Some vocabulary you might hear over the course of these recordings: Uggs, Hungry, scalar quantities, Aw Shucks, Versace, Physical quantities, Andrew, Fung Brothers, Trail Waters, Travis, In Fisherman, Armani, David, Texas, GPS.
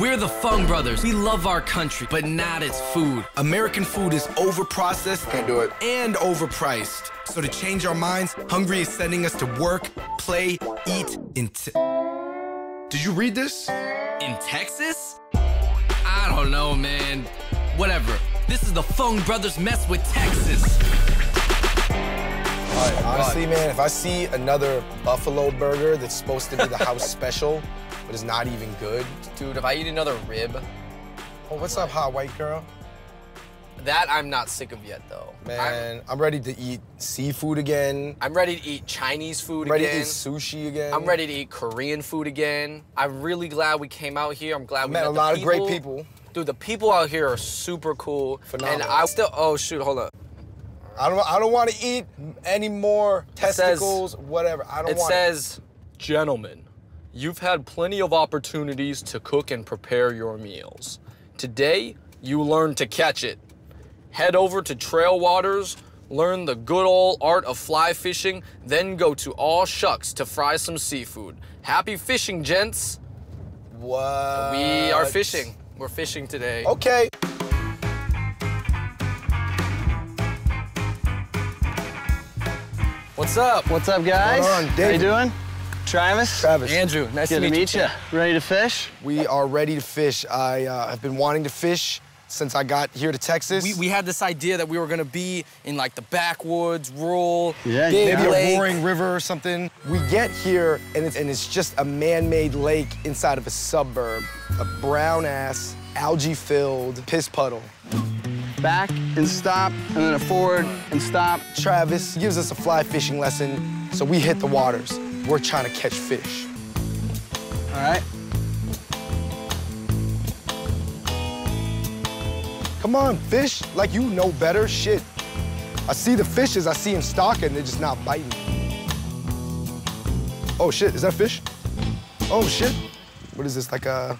We're the Fung Brothers. We love our country, but not its food. American food is overprocessed. Can't do it. And overpriced. So to change our minds, Hungry is sending us to work, play, eat, Did you read this? In Texas? I don't know, man. Whatever. This is the Fung Brothers mess with Texas. All right, honestly, man, if I see another buffalo burger that's supposed to be the house special, but is not even good. Dude, if I eat another rib. Oh, what's up, hot white girl? That I'm not sick of yet, though. Man, I'm ready to eat seafood again. I'm ready to eat Chinese food again. I'm ready to eat sushi again. I'm ready to eat Korean food again. I'm really glad we came out here. I'm glad we met a lot of great people. Dude, the people out here are super cool. Phenomenal. And I still, oh, shoot, hold up. I don't want to eat any more testicles, whatever. I don't want it. It says, gentlemen, you've had plenty of opportunities to cook and prepare your meals. Today, you learn to catch it. Head over to Trail Waters, learn the good old art of fly fishing, then go to Aw Shucks to fry some seafood. Happy fishing, gents. What? We are fishing. We're fishing today. Okay. What's up? What's up, guys? What's going on, David? How you doing? Travis? Travis. Andrew, nice to meet you. Ready to fish? We are ready to fish. I have been wanting to fish since I got here to Texas. We had this idea that we were gonna be in like the backwoods, rural, maybe a roaring river or something. We get here and it's just a man-made lake inside of a suburb, a brown-ass, algae-filled piss puddle. Back and stop, and then a forward and stop. Travis gives us a fly fishing lesson, so we hit the waters. We're trying to catch fish. All right. Come on, fish like you know better. Shit. I see the fishes, I see them stalking, they're just not biting. Oh shit, is that a fish? Oh shit. What is this, like a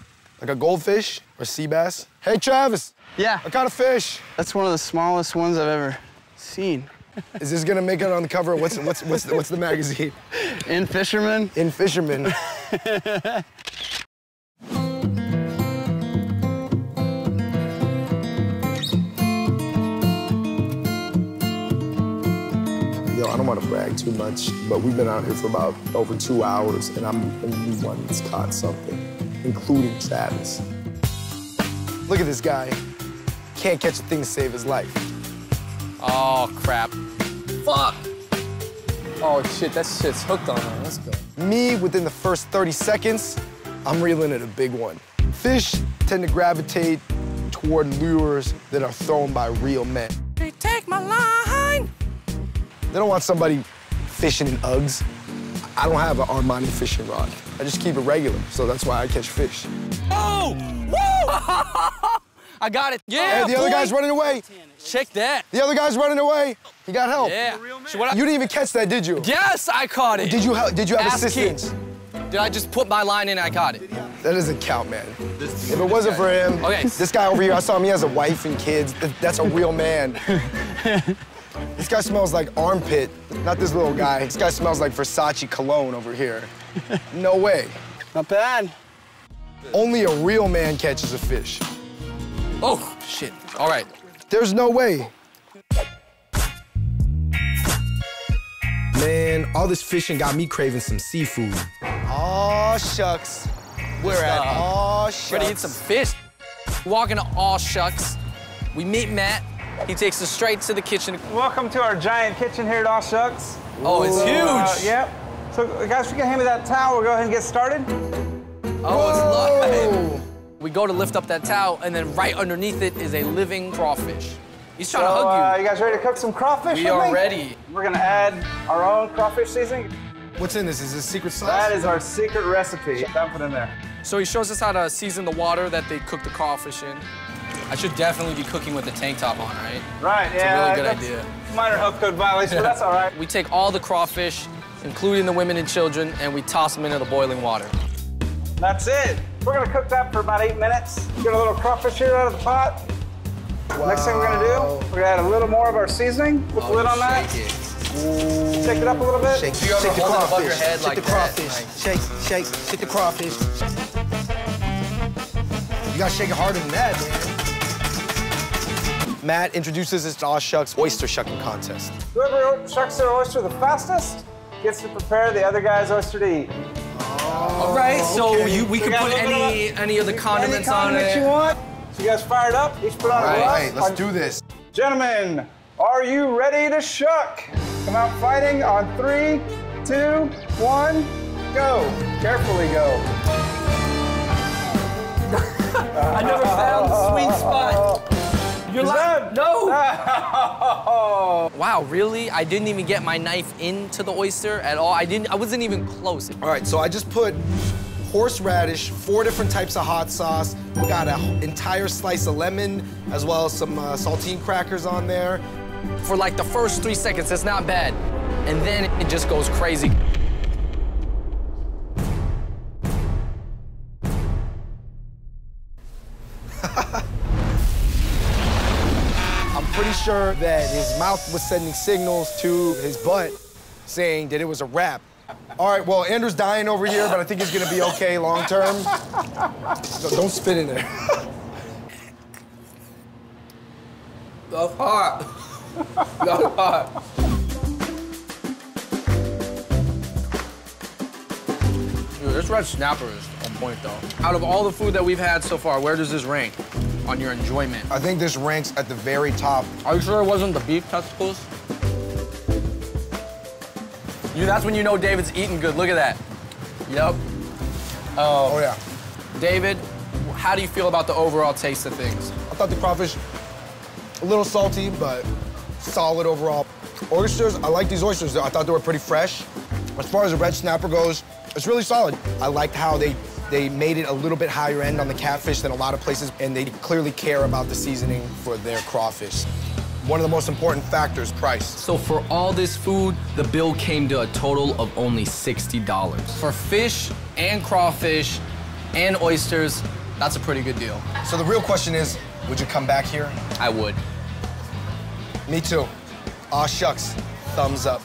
goldfish or sea bass? Hey, Travis. Yeah. What kind of fish? That's one of the smallest ones I've ever seen. Is this gonna make it on the cover? What's the magazine? In Fisherman. In Fisherman. Yo, I don't want to brag too much, but we've been out here for about over 2 hours, and I'm the only one that's caught something, including Travis. Look at this guy. Can't catch a thing to save his life. Oh, crap. Fuck! Oh, shit, that shit's hooked on him. Let's go. Me, within the first 30 seconds, I'm reeling at a big one. Fish tend to gravitate toward lures that are thrown by real men. They take my line! They don't want somebody fishing in Uggs. I don't have an Armani fishing rod. I just keep it regular, so that's why I catch fish. Oh! Woo! I got it. Yeah, hey, the other guy's running away. Check that. The other guy's running away. He got help. Yeah. You didn't even catch that, did you? Yes, I caught it. Did you have assistance? Did I just put my line in and I caught it? That doesn't count, man. If it wasn't for him, this guy over here, I saw him, he has a wife and kids. That's a real man. This guy smells like armpit, not this little guy. This guy smells like Versace cologne over here. No way. Not bad. Only a real man catches a fish. Oh, shit. All right. There's no way. Man, all this fishing got me craving some seafood. Aw Shucks. We're at Aw Shucks. Ready to eat some fish. Walking to Aw Shucks. We meet Matt. He takes us straight to the kitchen. Welcome to our giant kitchen here at Aw Shucks. Oh, it's huge. Yep. So, guys, if you can hand me that towel, we'll go ahead and get started. Oh, it's live. We go to lift up that towel, and then right underneath it is a living crawfish. He's trying to hug you. You guys ready to cook some crawfish? We are ready. We're gonna add our own crawfish seasoning. What's in this? Is this secret sauce? That is our secret recipe. Dump it in there. So he shows us how to season the water that they cook the crawfish in. I should definitely be cooking with the tank top on, right? Right, yeah. It's a really good idea. Minor health code violation, but that's all right. We take all the crawfish, including the women and children, and we toss them into the boiling water. That's it. We're gonna cook that for about 8 minutes. Get a little crawfish here out of the pot. Wow. Next thing we're gonna do, we're gonna aid a little more of our seasoning. Put the lid on that. Shake it up a little bit. Shake the crawfish. Shake the crawfish. Shake the crawfish. gotta shake it harder than that, man. Matt introduces us to Aw Shucks oyster shucking contest. Whoever shucks their oyster the fastest gets to prepare the other guy's oyster to eat. All right, so okay. we can put any of the condiments on it. You want. So you guys fired up? Each put on a glass. All right, let's do this. Gentlemen, are you ready to shuck? Come out fighting on 3, 2, 1, go. Carefully go. I never found the sweet spot. You're lying. No. Wow, really? I didn't even get my knife into the oyster at all. I wasn't even close. All right, so I just put horseradish, 4 different types of hot sauce. We got an entire slice of lemon, as well as some saltine crackers on there. For like the first 3 seconds, it's not bad. And then it just goes crazy. I'm pretty sure that his mouth was sending signals to his butt saying that it was a wrap. All right, well, Andrew's dying over here, but I think he's gonna be okay long term. No, don't spit in there. That's hot. That's hot. Dude, this red snapper is on point, though. Out of all the food that we've had so far, where does this rank on your enjoyment? I think this ranks at the very top. Are you sure it wasn't the beef testicles? That's when you know David's eating good. Look at that. Yep. Oh, yeah. David, how do you feel about the overall taste of things? I thought the crawfish, a little salty, but solid overall. Oysters, I like these oysters. I thought they were pretty fresh. As far as the red snapper goes, it's really solid. I liked how they made it a little bit higher end on the catfish than a lot of places, and they clearly care about the seasoning for their crawfish. One of the most important factors, price. So for all this food, the bill came to a total of only $60. For fish and crawfish and oysters, that's a pretty good deal. So the real question is, would you come back here? I would. Me too. Aw Shucks, thumbs up.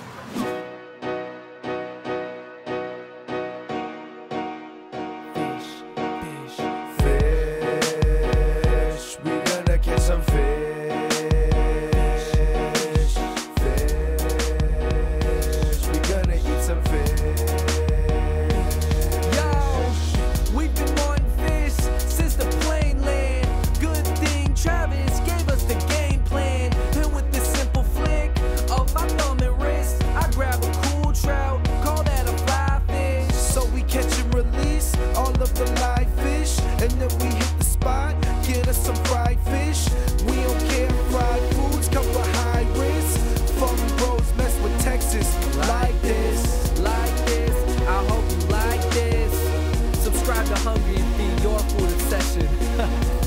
Hungry and feed your food obsession.